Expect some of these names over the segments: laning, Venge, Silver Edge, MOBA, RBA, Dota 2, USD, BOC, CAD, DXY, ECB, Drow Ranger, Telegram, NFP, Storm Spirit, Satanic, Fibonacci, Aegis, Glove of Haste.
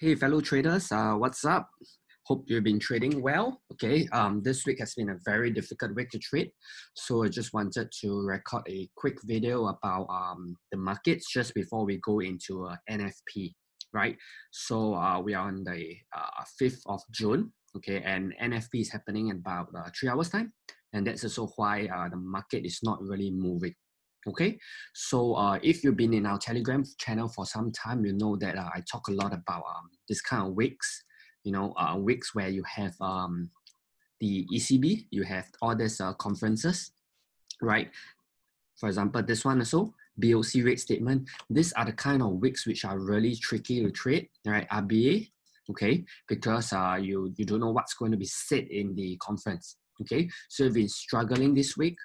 Hey fellow traders, what's up? Hope you've been trading well. Okay, this week has been a very difficult week to trade. So I just wanted to record a quick video about the markets just before we go into NFP, right? So we are on the 5th of June, okay, and NFP is happening in about 3 hours time. And that's also why the market is not really moving. Okay, so if you've been in our Telegram channel for some time, you know that I talk a lot about this kind of weeks, you know, weeks where you have the ECB, you have all these conferences, right? For example, this one also, BOC rate statement. These are the kind of weeks which are really tricky to trade, right? RBA, okay, because you don't know what's going to be said in the conference, okay? So if you're struggling this week,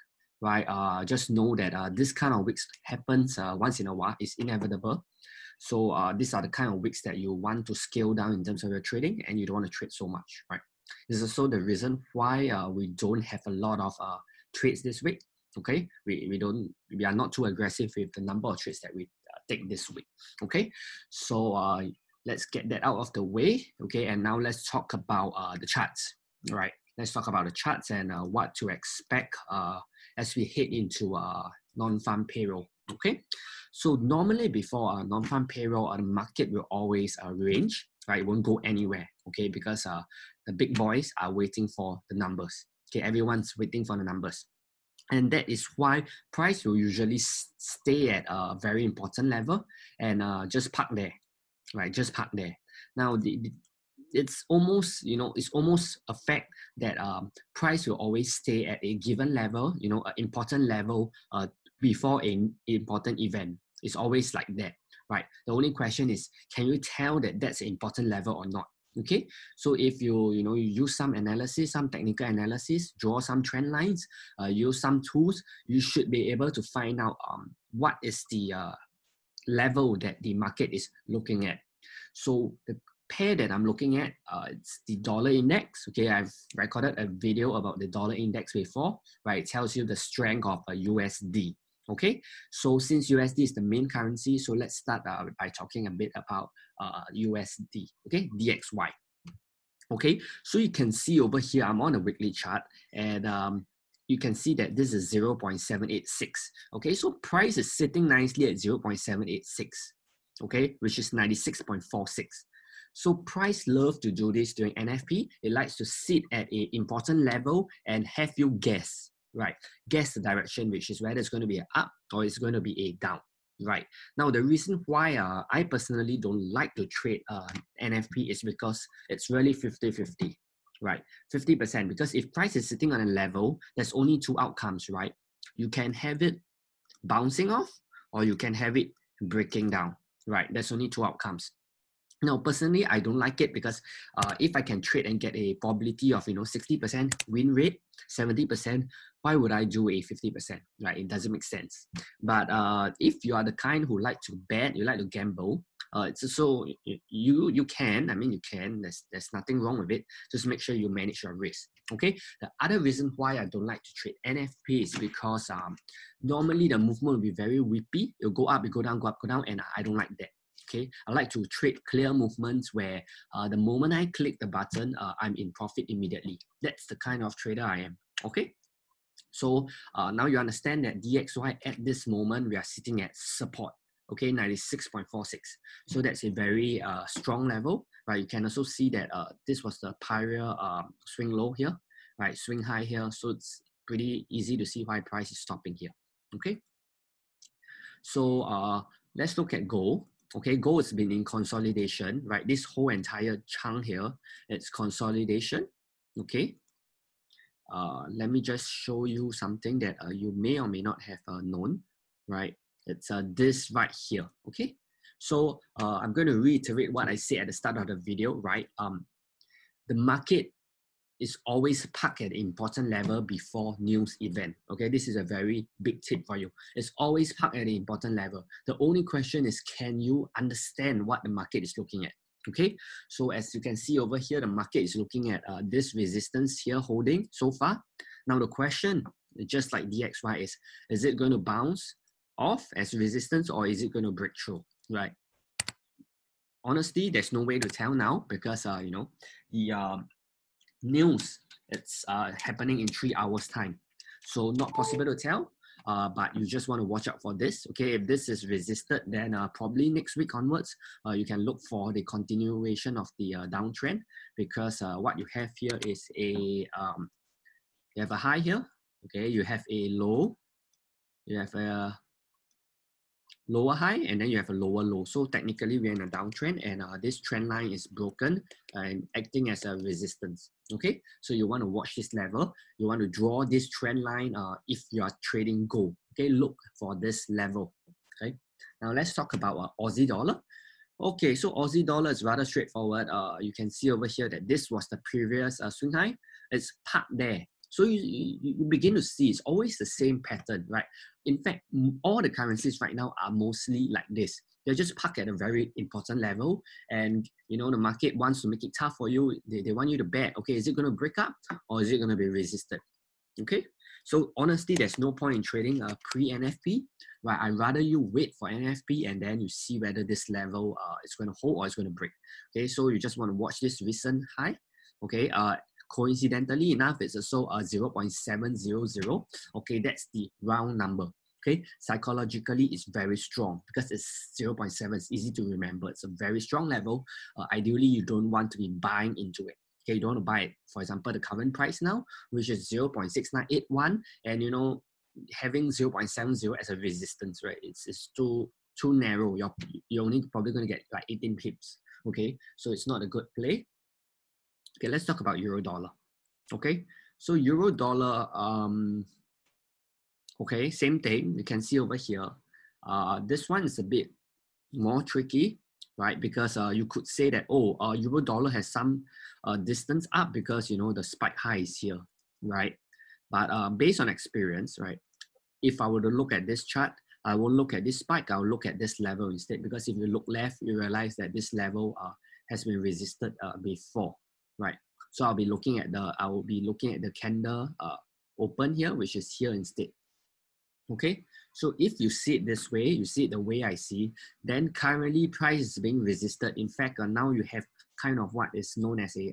right, just know that this kind of weeks happens once in a while. It's inevitable. So these are the kind of weeks that you want to scale down in terms of your trading, and you don't want to trade so much, right? This is also the reason why we don't have a lot of trades this week. Okay, we are not too aggressive with the number of trades that we take this week. Okay, so let's get that out of the way. Okay, and now let's talk about the charts. All right, let's talk about the charts and what to expect as we head into non-farm payroll, okay? So normally before non-farm payroll, the market will always range, right? It won't go anywhere, okay? Because the big boys are waiting for the numbers, okay? Everyone's waiting for the numbers. And that is why price will usually stay at a very important level and just park there, right? Just park there. Now, it's almost, you know, it's almost a fact that price will always stay at a given level, you know, an important level before an important event. It's always like that, right? The only question is, can you tell that that's an important level or not? Okay, so if you use some analysis, some technical analysis, draw some trend lines, use some tools, you should be able to find out what is the level that the market is looking at. So the pair that I'm looking at, it's the dollar index. Okay, I've recorded a video about the dollar index before, right? It tells you the strength of USD. Okay, so since USD is the main currency, so let's start by talking a bit about USD. Okay, DXY. Okay, so you can see over here, I'm on a weekly chart, and you can see that this is 0.786. Okay, so price is sitting nicely at 0.786. Okay, which is 96.46. So price loves to do this during NFP. It likes to sit at an important level and have you guess, right? Guess the direction, which is whether it's going to be an up or it's going to be a down, right? Now, the reason why I personally don't like to trade NFP is because it's really 50-50, right? 50%, because if price is sitting on a level, there's only two outcomes, right? You can have it bouncing off or you can have it breaking down, right? There's only two outcomes. Now, personally, I don't like it because if I can trade and get a probability of, you know, 60% win rate, 70%, why would I do a 50%, right? It doesn't make sense. But if you are the kind who like to bet, you like to gamble, so you can, I mean, you can, there's nothing wrong with it. Just make sure you manage your risk, okay? The other reason why I don't like to trade NFP is because normally the movement will be very whippy. It'll go up, it go up, go down, and I don't like that. Okay, I like to trade clear movements where the moment I click the button, I'm in profit immediately. That's the kind of trader I am, okay? So now you understand that DXY at this moment, we are sitting at support, okay, 96.46. So that's a very strong level, right? You can also see that this was the prior swing low here, right? Swing high here, so it's pretty easy to see why price is stopping here, okay? So let's look at gold. Okay, gold has been in consolidation, right? This whole entire chunk here, it's consolidation, okay? Let me just show you something that you may or may not have known, right? It's this right here, okay? So I'm going to reiterate what I said at the start of the video, right? The market is always parked at an important level before news event. Okay, this is a very big tip for you. It's always parked at an important level. The only question is, can you understand what the market is looking at? Okay, so as you can see over here, the market is looking at this resistance here holding so far. Now the question, just like DXY, is it going to bounce off as resistance or is it going to break through, right? honestly, there's no way to tell now because, you know, the news, it's happening in 3 hours time. So not possible to tell, but you just want to watch out for this. Okay, if this is resisted, then probably next week onwards, you can look for the continuation of the downtrend, because what you have here is a, you have a high here, okay, you have a low, you have a lower high, and then you have a lower low. So technically we're in a downtrend, and this trend line is broken and acting as a resistance. Okay, so you want to watch this level. You want to draw this trend line if you are trading gold. Okay, look for this level. Okay, now let's talk about Aussie dollar. Okay, so Aussie dollar is rather straightforward. You can see over here that this was the previous swing high. It's parked there. So you begin to see it's always the same pattern, right? In fact, all the currencies right now are mostly like this. They're just parked at a very important level, and you know the market wants to make it tough for you. They want you to bet, okay, is it going to break up or is it going to be resisted? Okay, so honestly, there's no point in trading pre-NFP, right? I'd rather you wait for NFP and then you see whether this level is going to hold or it's going to break. Okay, so you just want to watch this recent high, okay? Coincidentally enough, it's also 0.700. Okay, that's the round number. Okay, psychologically it's very strong because it's 0.7. It's easy to remember. It's a very strong level. Ideally, you don't want to be buying into it. Okay, you don't want to buy it. For example, the current price now, which is 0.6981, and you know, having 0.70 as a resistance, right? It's too narrow. You're only probably going to get like 18 pips. Okay, so it's not a good play. Okay, let's talk about euro dollar. Okay, so euro dollar, okay, same thing. You can see over here, this one is a bit more tricky, right? Because you could say that, oh, euro dollar has some distance up because, you know, the spike high is here, right? But based on experience, right, if I were to look at this chart, I won't look at this spike, I'll look at this level instead, because if you look left, you realize that this level has been resisted before. Right, so I'll be looking at the candle open here, which is here instead. Okay, so if you see it this way, you see it the way I see, then currently price is being resisted. In fact, now you have kind of what is known as a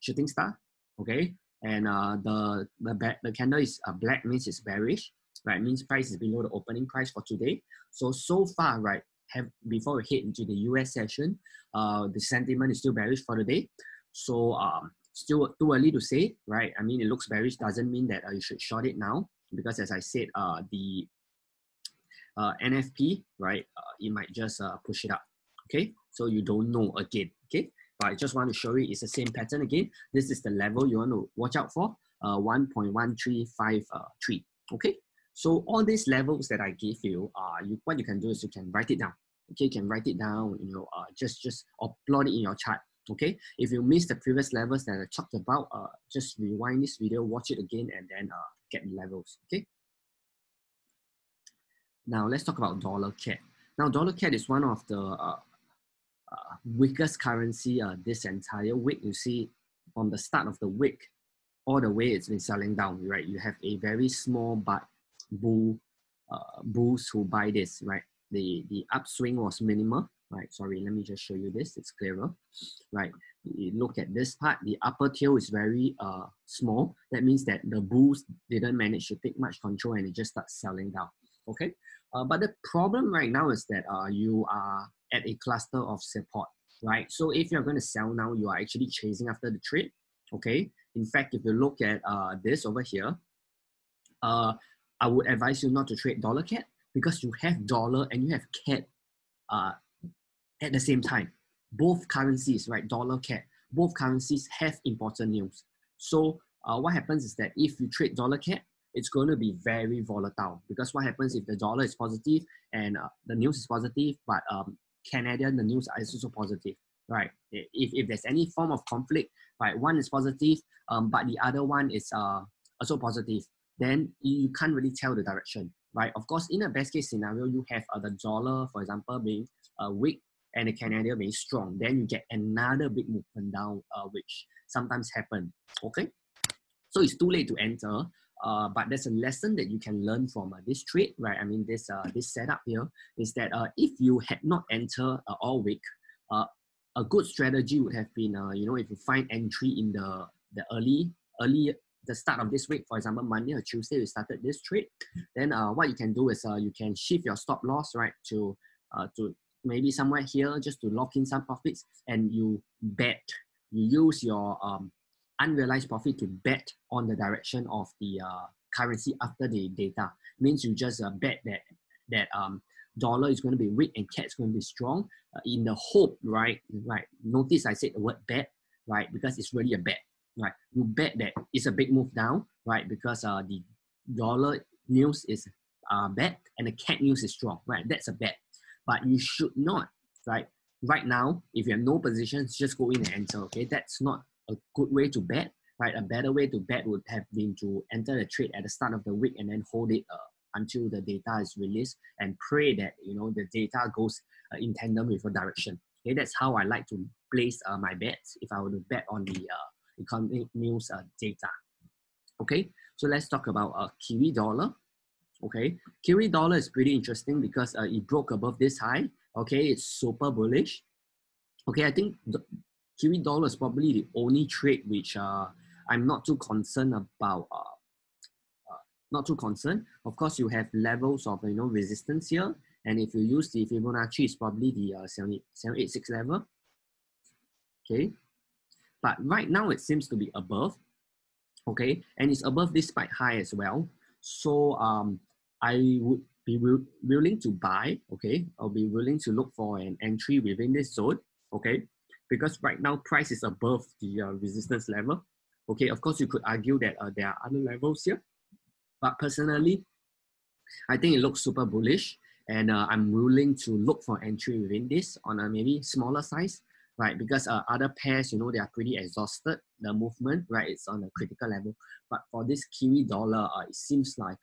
shooting star. Okay, and the candle is black, means it's bearish. Right, means price is below the opening price for today. So far, right, before we head into the US session, the sentiment is still bearish for the day. So still too early to say, right? I mean, it looks bearish doesn't mean that you should short it now, because as I said, the NFP, right? It might just push it up, okay? So you don't know again, okay? But I just want to show you it's the same pattern again. This is the level you want to watch out for, 1.1353, okay? So all these levels that I give you, what you can do is you can write it down, okay? You can write it down, you know, just plot it in your chart. Okay, if you missed the previous levels that I talked about, just rewind this video, watch it again, and then get the levels, okay? Now, let's talk about dollar CAD. Now, dollar CAD is one of the weakest currency this entire week. You see, from the start of the week, all the way it's been selling down, right? You have a very small but bulls who buy this, right? The upswing was minimal. Right, sorry, let me just show you this, it's clearer. Right, you look at this part, the upper tail is very small. That means that the bulls didn't manage to take much control and it just starts selling down, okay? But the problem right now is that you are at a cluster of support, right? So if you're going to sell now, you are actually chasing after the trade, okay? In fact, if you look at this over here, I would advise you not to trade dollar CAD, because you have dollar and you have CAD at the same time. Both currencies, right, dollar CAD, both currencies have important news. So what happens is that if you trade dollar CAD, it's going to be very volatile, because what happens if the dollar is positive and the news is positive, but Canadian, the news is also positive, right? If there's any form of conflict, right, one is positive, but the other one is also positive, then you can't really tell the direction, right? Of course, in a best case scenario, you have the dollar, for example, being weak, and the Canadian being strong, then you get another big movement down, which sometimes happen, okay? So it's too late to enter, but there's a lesson that you can learn from this trade, right? I mean, this setup here is that if you had not entered all week, a good strategy would have been, if you find entry in the early the start of this week, for example, Monday or Tuesday, we started this trade. Then what you can do is you can shift your stop loss, right, to maybe somewhere here just to lock in some profits, and you bet, you use your unrealized profit to bet on the direction of the currency after the data. Means you just bet that dollar is going to be weak and cat is going to be strong in the hope, right? Notice I said the word bet, right? Because it's really a bet, right? You bet that it's a big move down, right? Because the dollar news is bad and the cat news is strong, right? That's a bet. But you should not, right now, if you have no positions, just go in and enter, okay? That's not a good way to bet, right? A better way to bet would have been to enter the trade at the start of the week and then hold it until the data is released and pray that, the data goes in tandem with your direction. Okay, that's how I like to place my bets if I were to bet on the economic news data. Okay, so let's talk about Kiwi dollar. Okay, Kiwi dollar is pretty interesting because it broke above this high. Okay, it's super bullish. Okay, I think the Kiwi dollar is probably the only trade which I'm not too concerned about. Not too concerned. Of course, you have levels of resistance here, and if you use the Fibonacci, it's probably the 786 level. Okay, but right now it seems to be above. Okay, and it's above this spike high as well. So I would be willing to buy. Okay, I'll be willing to look for an entry within this zone. Okay, because right now price is above the resistance level. Okay, of course you could argue that there are other levels here. But personally, I think it looks super bullish, and I'm willing to look for entry within this on a maybe smaller size, right? Because other pairs, they are pretty exhausted, the movement, right? It's on a critical level. But for this Kiwi dollar, it seems like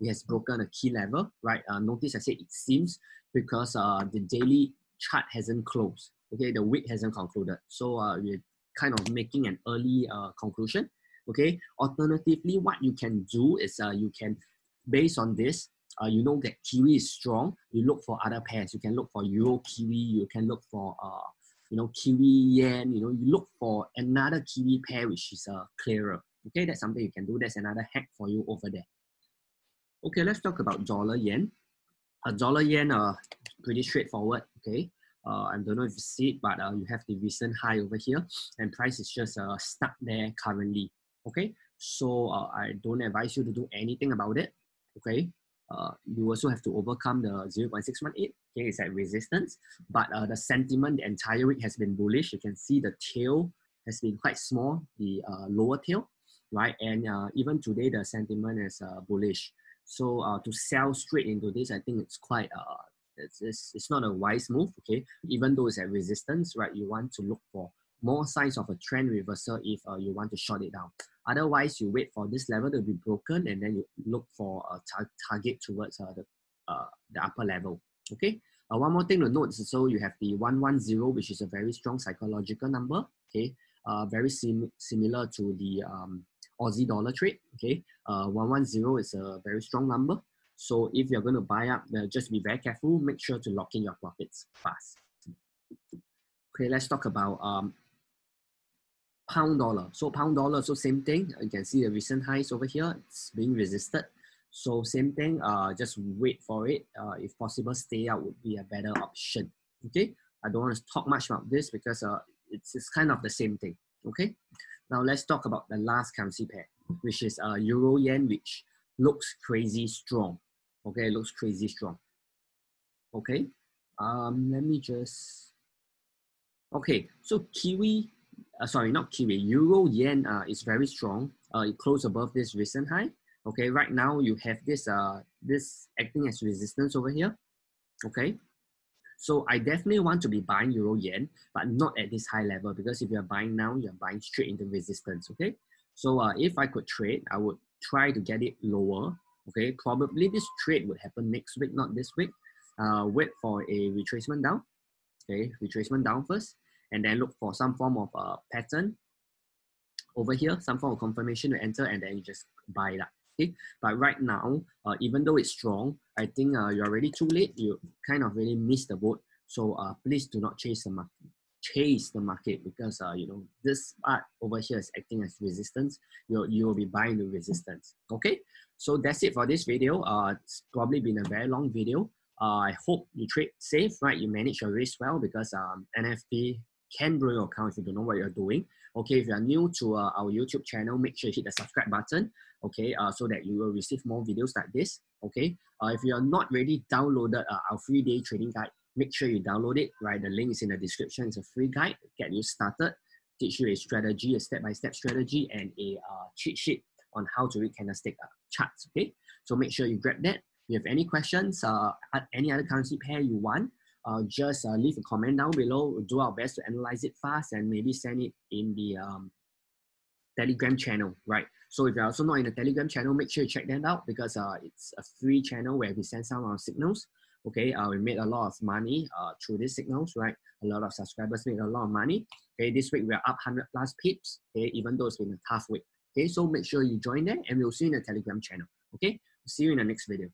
it has broken a key level, right? Notice I said it seems because the daily chart hasn't closed, okay? The week hasn't concluded. So we're kind of making an early conclusion. Okay, alternatively, what you can do is you can, based on this, that Kiwi is strong, you look for other pairs. You can look for Euro Kiwi, you can look for, Kiwi Yen, you look for another Kiwi pair which is clearer. Okay, that's something you can do. That's another hack for you over there. Okay, let's talk about dollar yen. Dollar yen, pretty straightforward, okay. I don't know if you see it, but you have the recent high over here, and price is just stuck there currently. Okay, so I don't advise you to do anything about it. Okay, you also have to overcome the 0.618. Okay, it's at resistance, but the sentiment the entire week has been bullish. You can see the tail has been quite small, the lower tail, right? And even today, the sentiment is bullish. So to sell straight into this, I think it's quite it's not a wise move. Okay, even though it's at resistance, right? You want to look for more signs of a trend reversal if you want to short it down. Otherwise, you wait for this level to be broken and then you look for a target towards the upper level. Okay. One more thing to note is so you have the 110, which is a very strong psychological number. Okay. Very similar to the Aussie dollar trade. Okay. 110 is a very strong number. So if you're going to buy up, just be very careful. Make sure to lock in your profits fast. Okay. Let's talk about pound dollar. So pound dollar, so same thing. You can see the recent highs over here. It's being resisted. So same thing. Just wait for it. If possible, stay out would be a better option. Okay. I don't want to talk much about this because it's kind of the same thing. Okay. Now let's talk about the last currency pair, which is Euro Yen, which looks crazy strong. Okay. It looks crazy strong. Okay. Let me just. Okay. So Kiwi. Sorry, not Kiwi. Euro Yen is very strong. It closed above this recent high. Okay, right now you have this this acting as resistance over here. Okay, so I definitely want to be buying Euro Yen, but not at this high level because if you're buying now, you're buying straight into resistance. Okay, so if I could trade, I would try to get it lower. Okay, probably this trade would happen next week, not this week. Wait for a retracement down. Okay, retracement down first. And then look for some form of pattern over here, some form of confirmation to enter, and then you just buy it up. Okay, but right now, even though it's strong, I think you're already too late. You kind of really missed the boat. So please do not chase the market. Because you know, this part over here is acting as resistance. You will be buying the resistance. Okay, so that's it for this video. It's probably been a very long video. I hope you trade safe, right? You manage your risk well, because NFP can ruin your account if you don't know what you're doing. Okay, if you are new to our YouTube channel, make sure you hit the subscribe button, okay, so that you will receive more videos like this, okay. If you are not already downloaded our free-day trading guide, make sure you download it, right? The link is in the description. It's a free guide, get you started, teach you a strategy, a step-by-step strategy, and a cheat sheet on how to read candlestick charts, okay? So make sure you grab that. If you have any questions, any other currency pair you want, just leave a comment down below. We'll do our best to analyze it fast and maybe send it in the Telegram channel, right? So if you're also not in the Telegram channel, make sure you check that out, because it's a free channel where we send some of our signals. Okay, we made a lot of money through these signals, right? A lot of subscribers made a lot of money. Okay, this week we are up 100 plus pips, okay, even though it's been a tough week. Okay, so make sure you join there, and we'll see you in the Telegram channel. Okay, see you in the next video.